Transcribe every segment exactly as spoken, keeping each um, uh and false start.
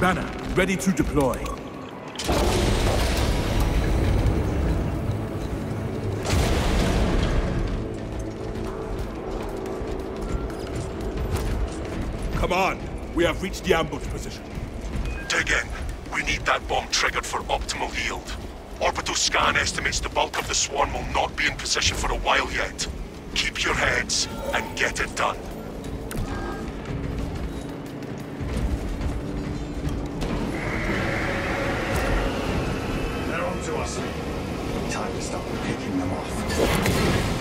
Banner, ready to deploy. Command, we have reached the ambush position. Dig in. We need that bomb triggered for optimal yield. Orbital scan estimates the bulk of the swarm will not be in position for a while yet. Keep your heads and get it done. They're on to us. Time to stop picking them off.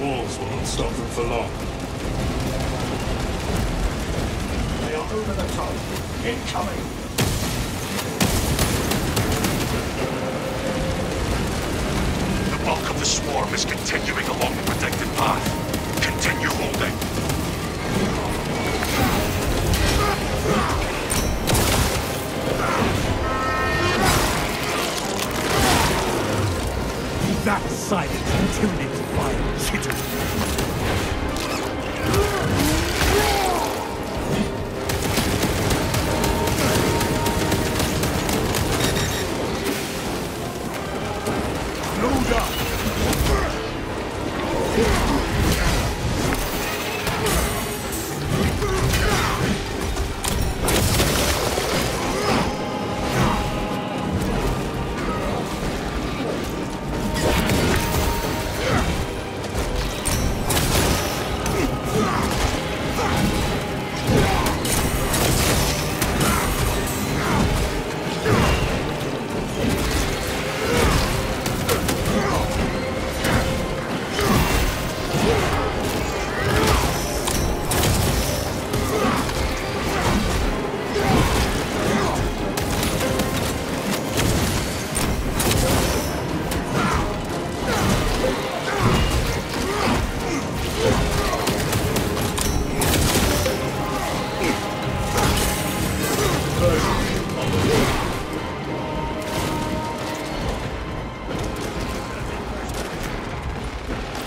Will not stop them for long. They are over the top. Incoming. The bulk of the swarm is continuing along the protected path. Continue holding. That silent, intimidated fire shitter. Load up!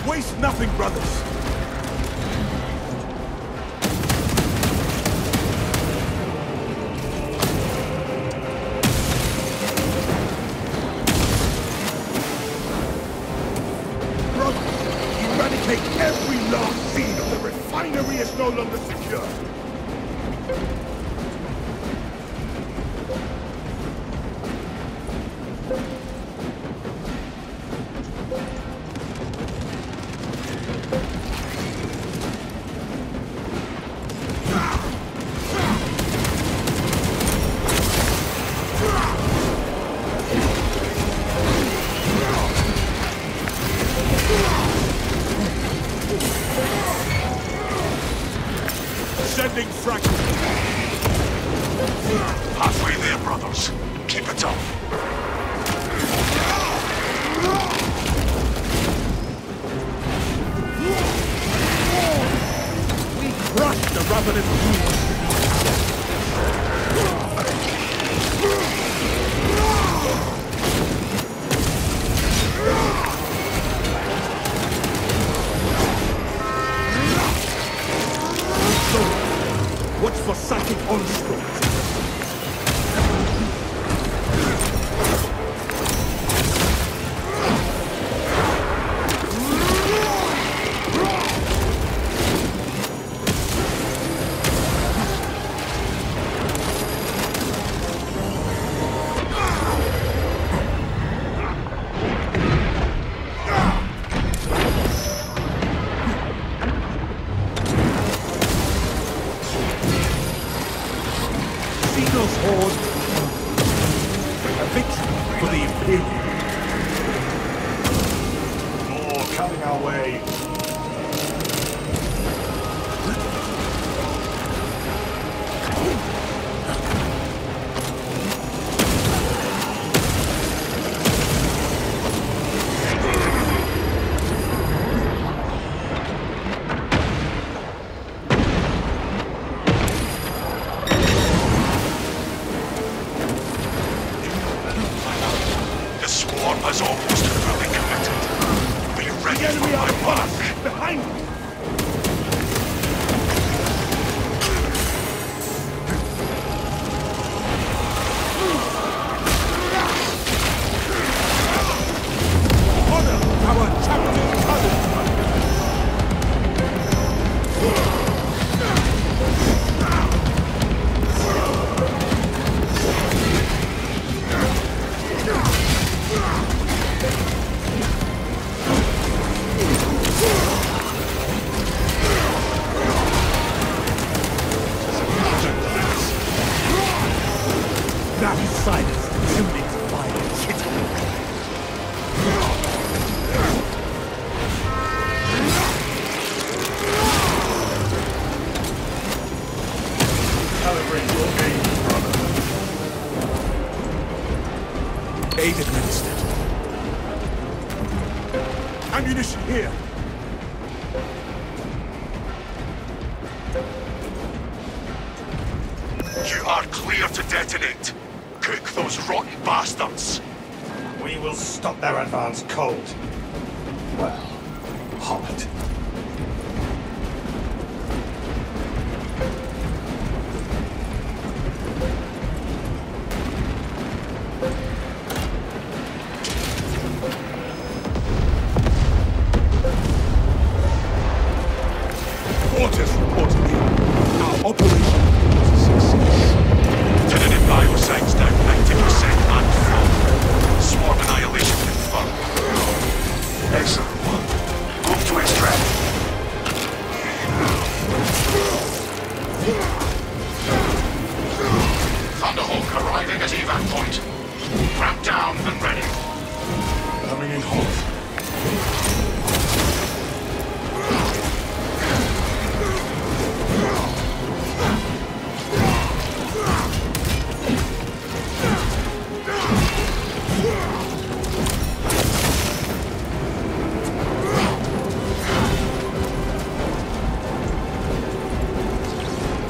Waste nothing, brothers. Brothers, eradicate every last seed of the refinery is no longer secure. Sending fragments. Halfway there, brothers. Keep it up. We crushed the ravenous beast. Watch for psychic onslaught. Has almost fully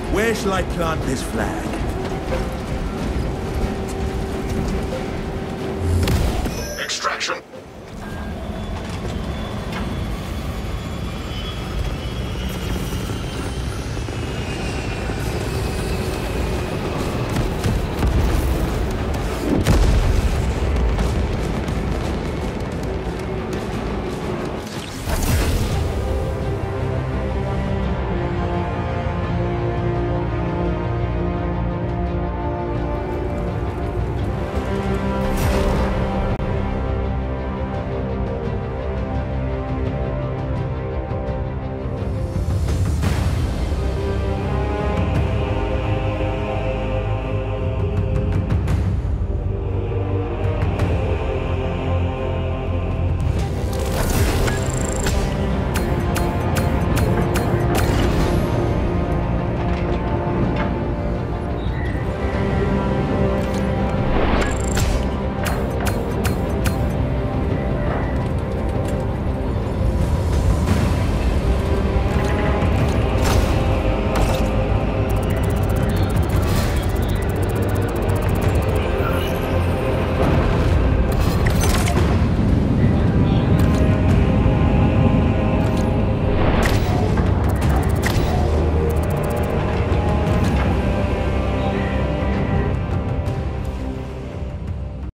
Where shall I plant this flag? Extraction.